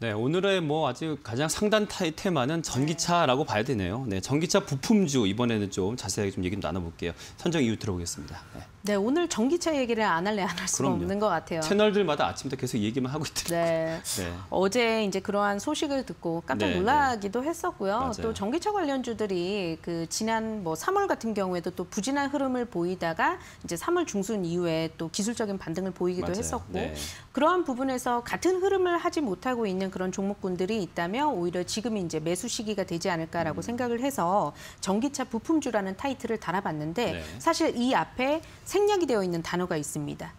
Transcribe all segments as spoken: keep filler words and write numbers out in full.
네, 오늘의 뭐 아주 가장 상단 테마는 전기차라고 봐야 되네요. 네, 전기차 부품주 이번에는 좀 자세하게 좀 얘기 좀 나눠볼게요. 선정 이유 들어보겠습니다. 네. 네, 오늘 전기차 얘기를 안 할래 안 할 수가 없는 것 같아요. 채널들마다 아침부터 계속 얘기만 하고 있더라고요. 네. 네. 어제 이제 그러한 소식을 듣고 깜짝 놀라기도 네, 했었고요. 맞아요. 또 전기차 관련주들이 그 지난 뭐 삼월 같은 경우에도 또 부진한 흐름을 보이다가 이제 삼월 중순 이후에 또 기술적인 반등을 보이기도 맞아요. 했었고 네. 그러한 부분에서 같은 흐름을 하지 못하고 있는 그런 종목군들이 있다면 오히려 지금이 이제 매수 시기가 되지 않을까라고 음. 생각을 해서 전기차 부품주라는 타이틀을 달아봤는데 네. 사실 이 앞에 생략이 되어 있는 단어가 있습니다.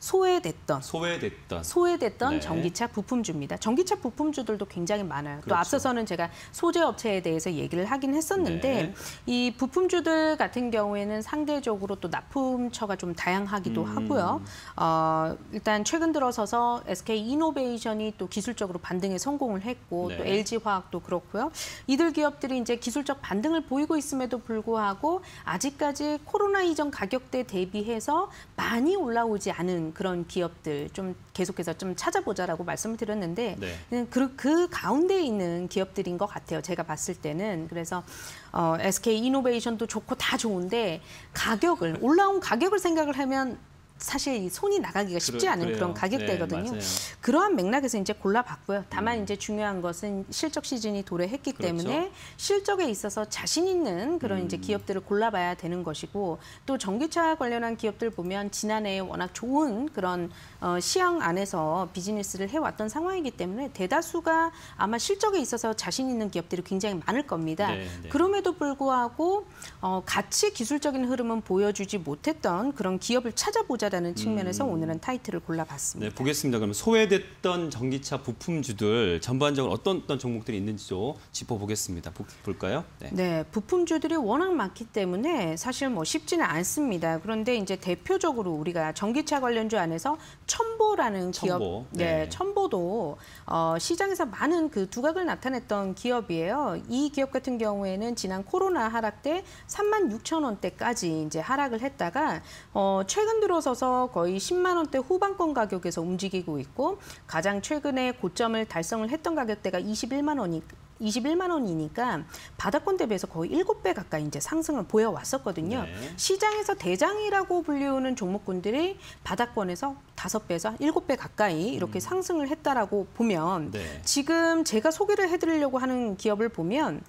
소외됐던, 소외됐던, 소외됐던 네. 전기차 부품주입니다. 전기차 부품주들도 굉장히 많아요. 그렇죠. 또 앞서서는 제가 소재 업체에 대해서 얘기를 하긴 했었는데 네. 이 부품주들 같은 경우에는 상대적으로 또 납품처가 좀 다양하기도 음. 하고요. 어, 일단 최근 들어서서 에스케이 이노베이션이 또 기술적으로 반등에 성공을 했고 네. 또 엘지화학도 그렇고요. 이들 기업들이 이제 기술적 반등을 보이고 있음에도 불구하고 아직까지 코로나 이전 가격대 대비해서 많이 올라오지 않은 그런 기업들 좀 계속해서 좀 찾아보자라고 말씀을 드렸는데 네. 그, 그 가운데 있는 기업들인 것 같아요. 제가 봤을 때는. 그래서 어, 에스케이 이노베이션도 좋고 다 좋은데 가격을 올라온 가격을 생각을 하면 사실 손이 나가기가 쉽지 그래, 않은 그래요. 그런 가격대거든요. 네, 그러한 맥락에서 이제 골라봤고요. 다만 음. 이제 중요한 것은 실적 시즌이 도래했기 그렇죠. 때문에 실적에 있어서 자신 있는 그런 음. 이제 기업들을 골라봐야 되는 것이고 또 전기차 관련한 기업들 보면 지난해에 워낙 좋은 그런 어, 시향 안에서 비즈니스를 해왔던 상황이기 때문에 대다수가 아마 실적에 있어서 자신 있는 기업들이 굉장히 많을 겁니다. 네, 네. 그럼에도 불구하고 어, 같이 기술적인 흐름은 보여주지 못했던 그런 기업을 찾아보자 라는 측면에서 음. 오늘은 타이틀을 골라봤습니다. 네, 보겠습니다. 그럼 소외됐던 전기차 부품주들 전반적으로 어떤 어떤 종목들이 있는지 좀 짚어보겠습니다. 볼까요? 네. 네, 부품주들이 워낙 많기 때문에 사실 뭐 쉽지는 않습니다. 그런데 이제 대표적으로 우리가 전기차 관련주 안에서 첨보라는 첨보. 기업, 네, 네 첨보도 어, 시장에서 많은 그 두각을 나타냈던 기업이에요. 이 기업 같은 경우에는 지난 코로나 하락 때 삼만 육천 원대까지 이제 하락을 했다가 어, 최근 들어서 거의 십만 원대 후반권 가격에서 움직이고 있고 가장 최근에 고점을 달성을 했던 가격대가 이십일만 원이 이십일만 원이니까 바닥권 대비해서 거의 일곱 배 가까이 이제 상승을 보여왔었거든요. 네. 시장에서 대장이라고 불리우는 종목군들이 바닥권에서 다섯 배에서 일곱 배 가까이 이렇게 음. 상승을 했다라고 보면 네. 지금 제가 소개를 해드리려고 하는 기업을 보면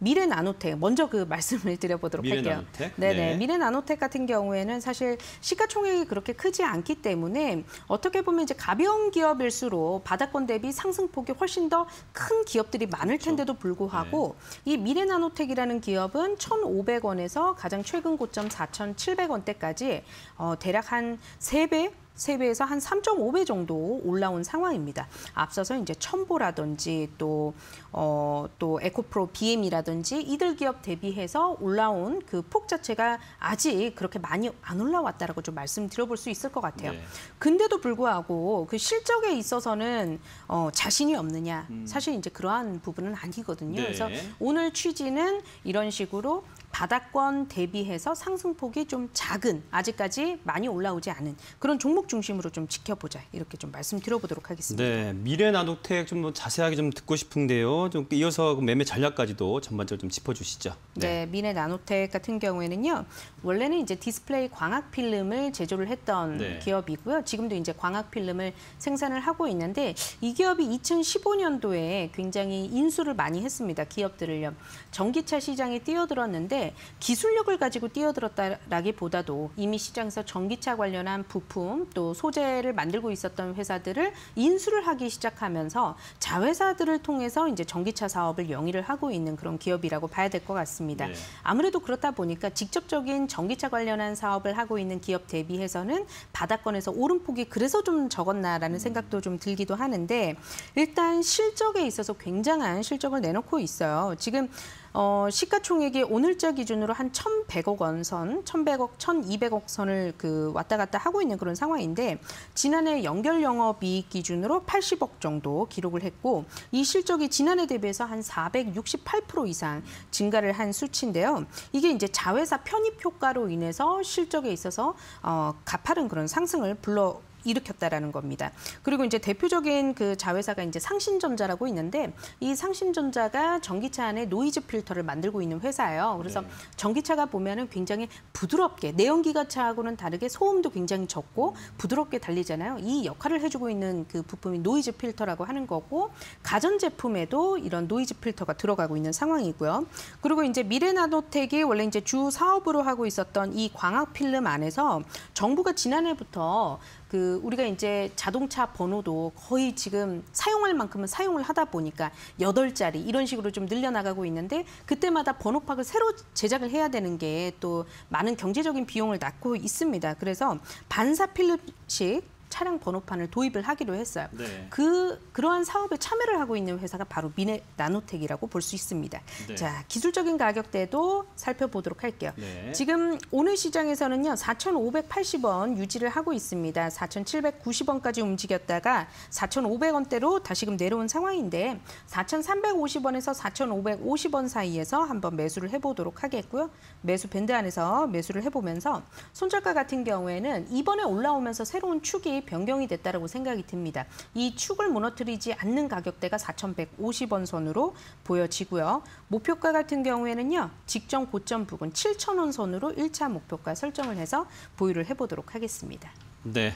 미래나노텍 먼저 그 말씀을 드려보도록 할게요. 네네. 네. 미래나노텍 같은 경우에는 사실 시가총액이 그렇게 크지 않기 때문에 어떻게 보면 이제 가벼운 기업일수록 바닥권 대비 상승폭이 훨씬 더 큰 기업들이 많을 텐데도 불구하고 네. 이 미래나노텍이라는 기업은 천오백 원에서 가장 최근 고점 사천칠백 원대까지 어, 대략 한 세 배 세 배에서 한 삼 점 오 배 정도 올라온 상황입니다. 앞서서 이제 첨보라든지 또, 어, 또 에코프로 비엠이라든지 이들 기업 대비해서 올라온 그 폭 자체가 아직 그렇게 많이 안 올라왔다라고 좀 말씀드려볼 수 있을 것 같아요. 네. 근데도 불구하고 그 실적에 있어서는 어, 자신이 없느냐. 음. 사실 이제 그러한 부분은 아니거든요. 네. 그래서 오늘 취지는 이런 식으로 바닥권 대비해서 상승폭이 좀 작은, 아직까지 많이 올라오지 않은 그런 종목 중심으로 좀 지켜보자 이렇게 좀 말씀드려보도록 하겠습니다. 네, 미래나노텍 좀 뭐 자세하게 좀 듣고 싶은데요. 좀 이어서 매매 전략까지도 전반적으로 좀 짚어주시죠. 네, 네 미래나노텍 같은 경우에는요, 원래는 이제 디스플레이 광학 필름을 제조를 했던 네. 기업이고요. 지금도 이제 광학 필름을 생산을 하고 있는데 이 기업이 이천십오 년도에 굉장히 인수를 많이 했습니다. 기업들을요. 전기차 시장에 뛰어들었는데. 기술력을 가지고 뛰어들었다라기보다도 이미 시장에서 전기차 관련한 부품 또 소재를 만들고 있었던 회사들을 인수를 하기 시작하면서 자회사들을 통해서 이제 전기차 사업을 영위를 하고 있는 그런 기업이라고 봐야 될 것 같습니다. 네. 아무래도 그렇다 보니까 직접적인 전기차 관련한 사업을 하고 있는 기업 대비해서는 바닥권에서 오름폭이 그래서 좀 적었나라는 음. 생각도 좀 들기도 하는데 일단 실적에 있어서 굉장한 실적을 내놓고 있어요. 지금 어, 시가총액이 오늘자 기준으로 한 천백억 원 선, 천백억, 천이백억 선을 그 왔다 갔다 하고 있는 그런 상황인데 지난해 연결 영업이익 기준으로 팔십억 정도 기록을 했고 이 실적이 지난해 대비해서 한 사백육십팔 퍼센트 이상 증가를 한 수치인데요. 이게 이제 자회사 편입 효과로 인해서 실적에 있어서 어, 가파른 그런 상승을 불러 일으켰다라는 겁니다. 그리고 이제 대표적인 그 자회사가 이제 상신전자라고 있는데, 이 상신전자가 전기차 안에 노이즈 필터를 만들고 있는 회사예요. 그래서 네. 전기차가 보면은 굉장히 부드럽게, 내연기관차하고는 다르게 소음도 굉장히 적고 부드럽게 달리잖아요. 이 역할을 해주고 있는 그 부품이 노이즈 필터라고 하는 거고, 가전 제품에도 이런 노이즈 필터가 들어가고 있는 상황이고요. 그리고 이제 미래나노텍이 원래 이제 주 사업으로 하고 있었던 이 광학 필름 안에서 정부가 지난해부터 그 우리가 이제 자동차 번호도 거의 지금 사용할 만큼은 사용을 하다 보니까 여덟 자리 이런 식으로 좀 늘려나가고 있는데, 그때마다 번호팍을 새로 제작을 해야 되는 게 또 많은 경제적인 비용을 낳고 있습니다. 그래서 반사 필름식 차량 번호판을 도입을 하기로 했어요. 네. 그, 그러한 사업에 참여를 하고 있는 회사가 바로 미래나노텍이라고 볼 수 있습니다. 네. 자, 기술적인 가격대도 살펴보도록 할게요. 네. 지금 오늘 시장에서는요, 사천오백팔십 원 유지를 하고 있습니다. 사천칠백구십 원까지 움직였다가 사천오백 원대로 다시금 내려온 상황인데, 사천삼백오십 원에서 사천오백오십 원 사이에서 한번 매수를 해보도록 하겠고요. 매수 밴드 안에서 매수를 해보면서 손 작가 같은 경우에는 이번에 올라오면서 새로운 축이 변경이 됐다라고 생각이 듭니다. 이 축을 무너뜨리지 않는 가격대가 사천백오십 원 선으로 보여지고요. 목표가 같은 경우에는요, 직전 고점 부근 칠천 원 선으로 일 차 목표가 설정을 해서 보유를 해보도록 하겠습니다. 네,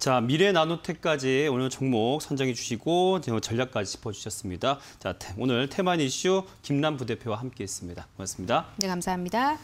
자 미래나노텍까지 오늘 종목 선정해 주시고 전략까지 짚어주셨습니다. 자 오늘 테마니슈 김남 부대표와 함께했습니다. 고맙습니다. 네, 감사합니다.